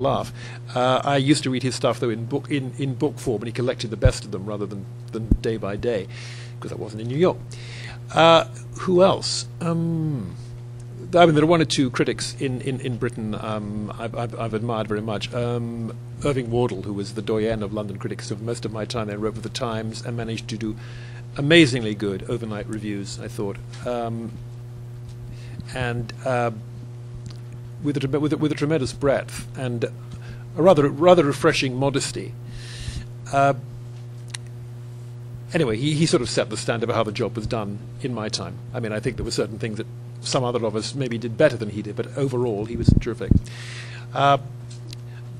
laugh. I used to read his stuff, though, in book form, and he collected the best of them rather than day by day, because I wasn't in New York. Who else? I mean, there are one or two critics in Britain I've admired very much. Irving Wardle, who was the doyen of London critics for most of my time, then wrote for The Times and managed to do amazingly good overnight reviews, I thought. With a tremendous breadth and a rather refreshing modesty. Anyway, he sort of set the standard of how the job was done in my time. I mean, I think there were certain things that some other of us maybe did better than he did, but overall he was terrific.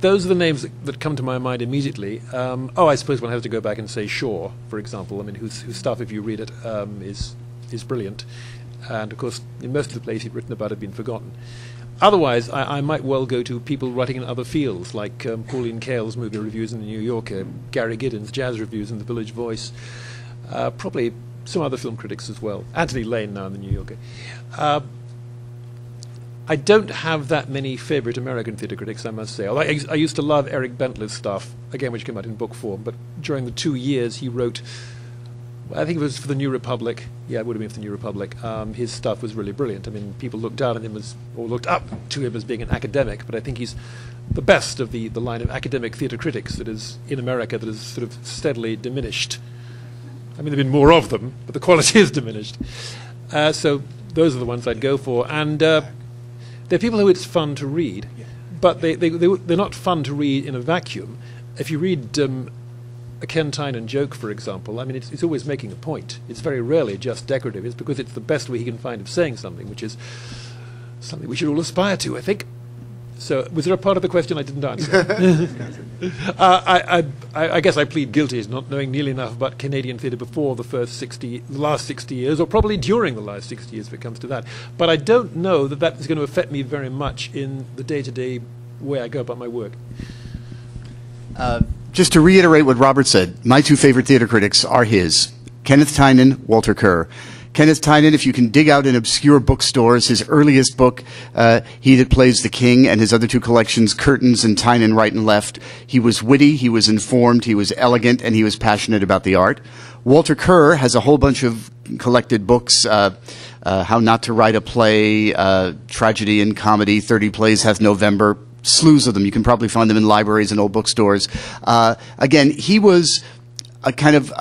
Those are the names that come to my mind immediately. I suppose one has to go back and say Shaw, for example. I mean, whose stuff, if you read it, is brilliant. And of course, in most of the plays he'd written about have been forgotten. Otherwise, I might well go to people writing in other fields, like Pauline Kael's movie reviews in the New Yorker, Gary Giddens' jazz reviews in the Village Voice, probably some other film critics as well. Anthony Lane now in the New Yorker. I don't have that many favourite American theatre critics, I must say. Although I used to love Eric Bentley's stuff, again, which came out in book form, but during the 2 years he wrote, I think it was for the New Republic. Yeah, it would have been for the New Republic. His stuff was really brilliant. I mean, people looked down on him looked up to him as being an academic, but I think he's the best of the line of academic theatre critics that is in America that is sort of steadily diminished. I mean, there have been more of them, but the quality is diminished. So those are the ones I'd go for. And they're people who it's fun to read, but they're not fun to read in a vacuum. If you read a Ken Tynan joke, for example, I mean, it's always making a point. It's very rarely just decorative. It's because it's the best way he can find of saying something, which is something we should all aspire to, I think. So was there a part of the question I didn't answer? I guess I plead guilty as not knowing nearly enough about Canadian theatre before the last 60 years, or probably during the last 60 years if it comes to that. But I don't know that that is going to affect me very much in the day-to-day way I go about my work. Just to reiterate what Robert said, my two favorite theater critics are his, Kenneth Tynan, Walter Kerr. Kenneth Tynan, if you can dig out in obscure bookstores, his earliest book, He That Plays the King, and his other two collections, Curtains and Tynan Right and Left, he was witty, he was informed, he was elegant, and he was passionate about the art. Walter Kerr has a whole bunch of collected books, How Not to Write a Play, Tragedy and Comedy, 30 Plays Hath November, slews of them. You can probably find them in libraries and old bookstores. Again, he was a kind of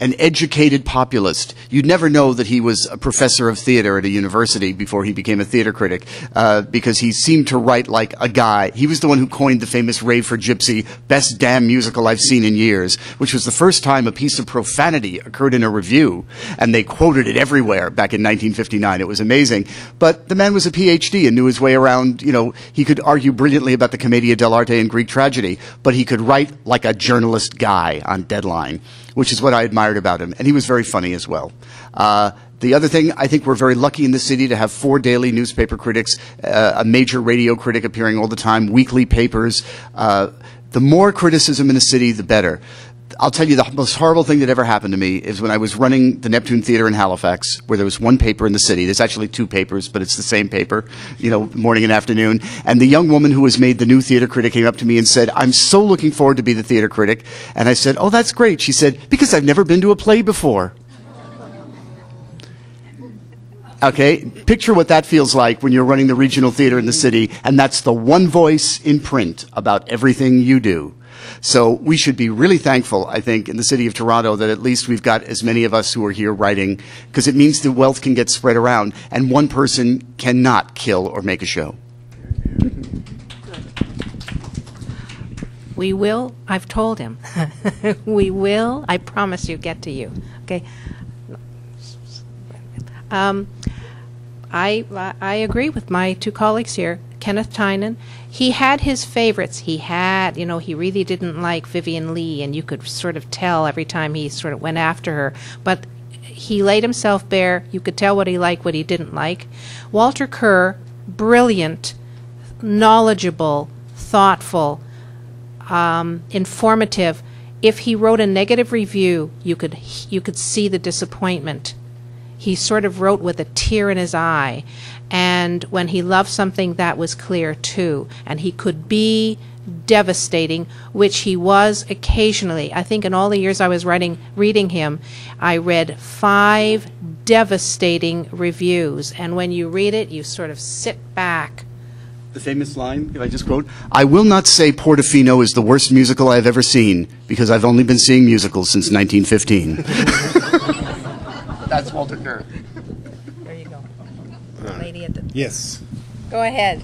an educated populist. You'd never know that he was a professor of theater at a university before he became a theater critic, because he seemed to write like a guy. He was the one who coined the famous "Rave for Gypsy," best damn musical I've seen in years, which was the first time a piece of profanity occurred in a review, and they quoted it everywhere back in 1959. It was amazing. But the man was a PhD and knew his way around. You know, he could argue brilliantly about the Commedia dell'arte and Greek tragedy, but he could write like a journalist guy on Deadline, which is what I admired about him. And he was very funny as well. The other thing, I think we're very lucky in the city to have 4 daily newspaper critics, a major radio critic appearing all the time, weekly papers. The more criticism in a city, the better. I'll tell you, the most horrible thing that ever happened to me is when I was running the Neptune Theater in Halifax, where there was one paper in the city. There's actually 2 papers, but it's the same paper, you know, morning and afternoon. And the young woman who was made the new theater critic came up to me and said, "I'm so looking forward to be the theater critic." And I said, "Oh, that's great." She said, "Because I've never been to a play before." Okay, picture what that feels like when you're running the regional theater in the city, and that's the one voice in print about everything you do. So we should be really thankful, I think, in the city of Toronto that at least we've got as many of us who are here writing, because it means the wealth can get spread around, and one person cannot kill or make a show. We will, I've told him, we will, I promise you, get to you. Okay. I agree with my 2 colleagues here. Kenneth Tynan, he had his favorites. He had, you know, he really didn't like Vivian Lee, and you could sort of tell every time he sort of went after her. But he laid himself bare. You could tell what he liked, what he didn't like. Walter Kerr, brilliant, knowledgeable, thoughtful, informative. If he wrote a negative review, you could see the disappointment. He sort of wrote with a tear in his eye, And when he loved something, that was clear too. And he could be devastating, which he was occasionally. I think in all the years I was reading him, I read 5 devastating reviews. And when you read it, you sort of sit back. The famous line, if I just quote, "I will not say Portofino is the worst musical I have ever seen, because I've only been seeing musicals since 1915. That's Walter Kerr. There you go. The lady at the... Yes. Go ahead.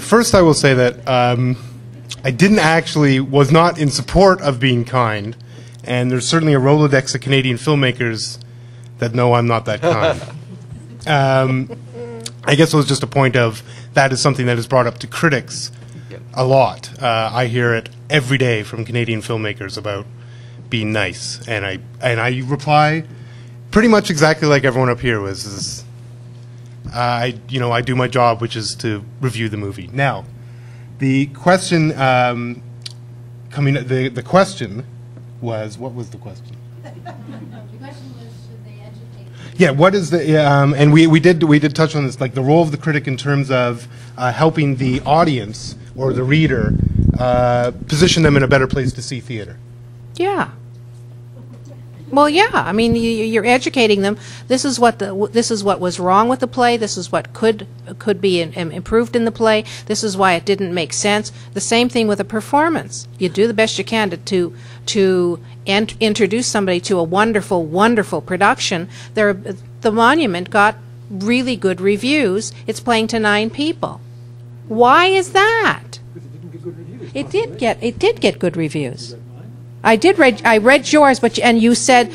First I will say that I was not in support of being kind, and there's certainly a Rolodex of Canadian filmmakers that know I'm not that kind. I guess it was just a point of that is something that is brought up to critics a lot. I hear it every day from Canadian filmmakers about being nice, and I reply pretty much exactly like everyone up here was. I do my job, which is to review the movie. Now, the question the question was, what was the question? The question was, should they educate? Yeah, what is the and we did touch on this, like the role of the critic in terms of helping the audience or the reader position them in a better place to see theater. Yeah. Well, yeah. I mean, you're educating them. This is what was wrong with the play. This is what could be improved in the play. This is why it didn't make sense. The same thing with a performance. You do the best you can to introduce somebody to a wonderful, wonderful production. The Monument got really good reviews. It's playing to 9 people. Why is that? Because it didn't get good reviews. It did get good reviews. I read yours, but and you said